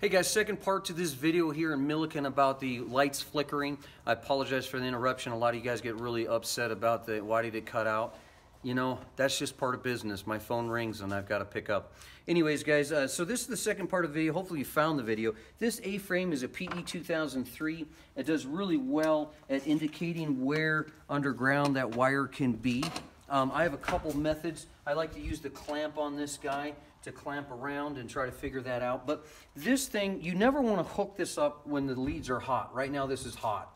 Hey guys, second part to this video here in Milliken about the lights flickering. I apologize for the interruption. A lot of you guys get really upset about the why did it cut out. You know, that's just part of business. My phone rings and I've got to pick up. Anyways guys, so this is the second part of the video. Hopefully you found the video. This A-frame is a PE 2003. It does really well at indicating where underground that wire can be. I have a couple methods. I like to use the clamp on this guy to clamp around and try to figure that out. But this thing, you never want to hook this up when the leads are hot. Right now this is hot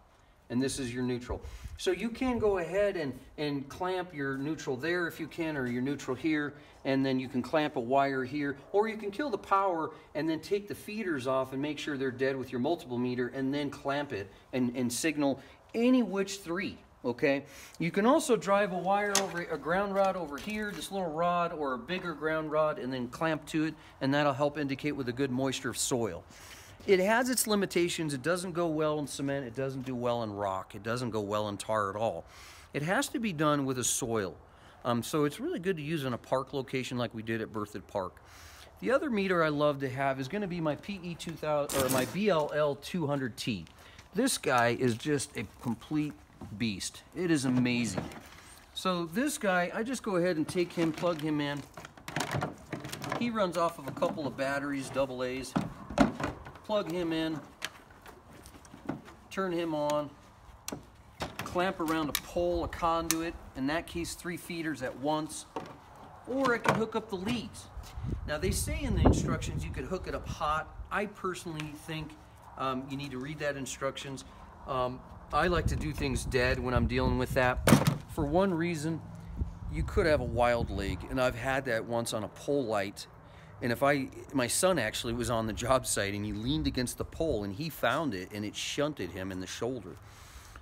and this is your neutral. So you can go ahead and clamp your neutral there if you can, or your neutral here, and then you can clamp a wire here, or you can kill the power and then take the feeders off and make sure they're dead with your multiple meter and then clamp it and signal any which three. Okay, you can also drive a wire over a ground rod over here, this little rod, or a bigger ground rod, and then clamp to it, and that'll help indicate with a good moisture of soil. It has its limitations. It doesn't go well in cement, it doesn't do well in rock, it doesn't go well in tar at all. It has to be done with a soil. So it's really good to use in a park location like we did at Berthoud Park. The other meter I love to have is going to be my PE 2000 or my BLL200T. This guy is just a complete beast. It is amazing. So this guy, I just go ahead and take him, plug him in. He runs off of a couple of batteries, double A's. Plug him in, turn him on, clamp around a pole, a conduit, in that case 3 feeders at once, or I can hook up the leads. Now they say in the instructions you could hook it up hot. I personally think you need to read that instructions. I like to do things dead when I'm dealing with that. For one reason, you could have a wild leg, and I've had that once on a pole light. And if my son actually was on the job site and he leaned against the pole and he found it and it shunted him in the shoulder.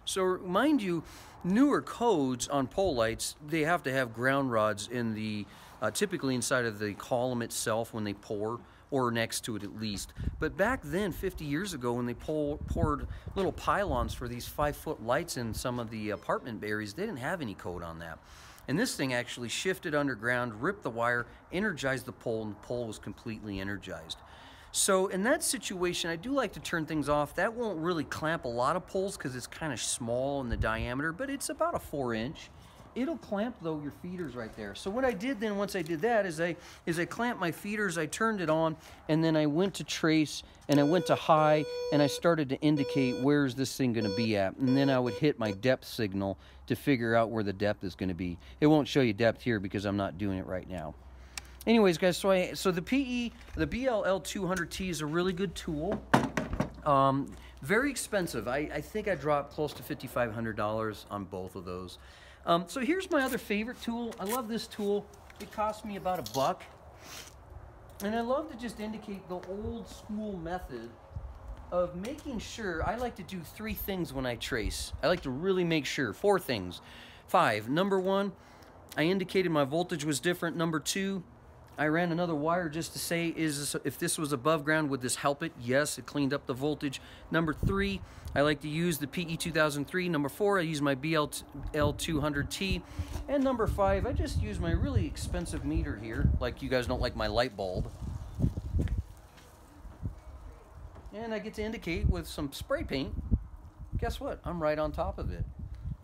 So mind you, newer codes on pole lights, they have to have ground rods in the, typically inside of the column itself when they pour, or next to it at least. But back then, 50 years ago, when they poured little pylons for these 5-foot lights in some of the apartment areas, they didn't have any code on that. And this thing actually shifted underground, ripped the wire, energized the pole, and the pole was completely energized. So in that situation, I do like to turn things off. That won't really clamp a lot of poles because it's kind of small in the diameter, but it's about a 4-inch. It'll clamp though your feeders right there. So what I did then once I did that is I clamped my feeders, I turned it on, and then I went to trace and I went to high and I started to indicate where's this thing gonna be at. And then I would hit my depth signal to figure out where the depth is gonna be. It won't show you depth here because I'm not doing it right now. Anyways guys, so the BLL200T is a really good tool. Very expensive. I think I dropped close to $5,500 on both of those. So here's my other favorite tool. I love this tool. It cost me about $1. And I love to just indicate the old school method of making sure. I like to do 3 things when I trace. I like to really make sure. 4 things. 5. Number 1, I indicated my voltage was different. Number 2, I ran another wire just to say, if this was above ground, would this help it? Yes, it cleaned up the voltage. Number 3, I like to use the PE 2003. Number 4, I use my BLL200T. And number 5, I just use my really expensive meter here. Like, you guys don't like my light bulb. And I get to indicate with some spray paint. Guess what? I'm right on top of it.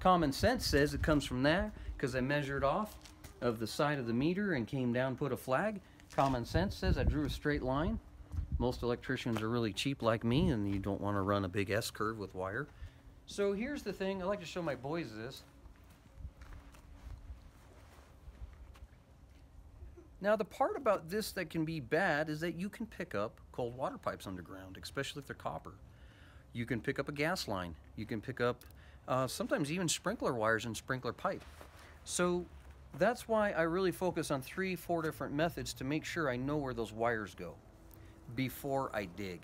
Common sense says it comes from there because I measured off of the side of the meter and came down, put a flag. Common sense says I drew a straight line. Most electricians are really cheap like me, and you don't want to run a big S-curve with wire. So here's the thing. I like to show my boys this. Now the part about this that can be bad is that you can pick up cold water pipes underground, especially if they're copper. You can pick up a gas line. You can pick up sometimes even sprinkler wires and sprinkler pipe. So that's why I really focus on 3-4 different methods to make sure I know where those wires go before I dig.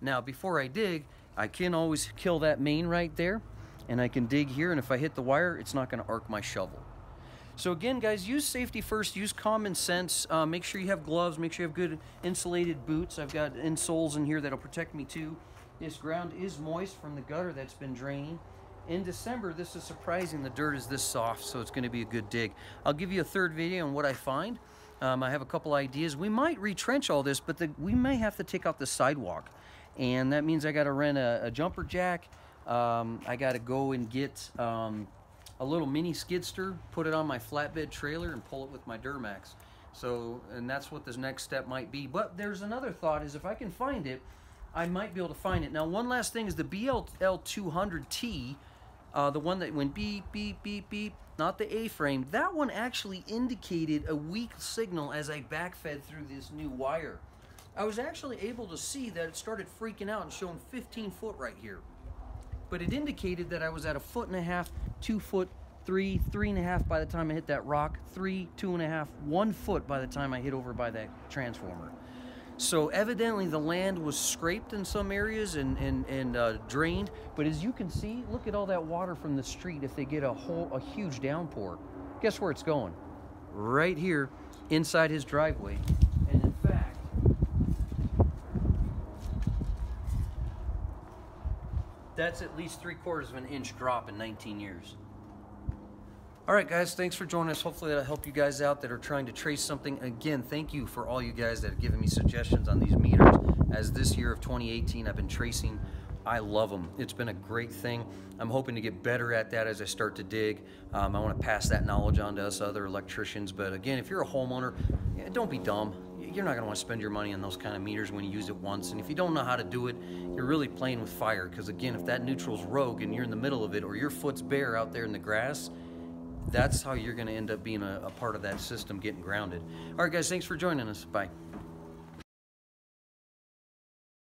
Now, before I dig, I can always kill that main right there, and I can dig here, and if I hit the wire, it's not going to arc my shovel. So again, guys, use safety first, use common sense, make sure you have gloves, make sure you have good insulated boots. I've got insoles in here that'll protect me too. This ground is moist from the gutter that's been draining. In December, this is surprising. The dirt is this soft, so it's going to be a good dig. I'll give you a 3rd video on what I find. I have a couple ideas. We might retrench all this, but we may have to take out the sidewalk. And that means I got to rent a jumper jack. I got to go and get a little mini skidster, put it on my flatbed trailer, and pull it with my Duramax. So, and that's what this next step might be. But there's another thought is if I can find it, I might be able to find it. Now, one last thing is the BLL200T, the one that went beep, beep, beep, beep, not the A-frame. That one actually indicated a weak signal as I backfed through this new wire. I was actually able to see that it started freaking out and showing 15 foot right here. But it indicated that I was at a foot and a half, 2 foot, three and a half by the time I hit that rock, three, 2.5, 1 foot by the time I hit over by that transformer. So evidently the land was scraped in some areas and drained, but as you can see, look at all that water from the street. If they get a huge downpour, guess where it's going? Right here inside his driveway. And in fact, that's at least 3/4 of an inch drop in 19 years. All right, guys, thanks for joining us. Hopefully that'll help you guys out that are trying to trace something. Again, thank you for all you guys that have given me suggestions on these meters. As this year of 2018, I've been tracing. I love them. It's been a great thing. I'm hoping to get better at that as I start to dig. I want to pass that knowledge on to us other electricians. But again, if you're a homeowner, don't be dumb. You're not going to want to spend your money on those kind of meters when you use it once. And if you don't know how to do it, you're really playing with fire. Because again, if that neutral's rogue and you're in the middle of it, or your foot's bare out there in the grass, that's how you're going to end up being a part of that system getting grounded. All right, guys, thanks for joining us. Bye.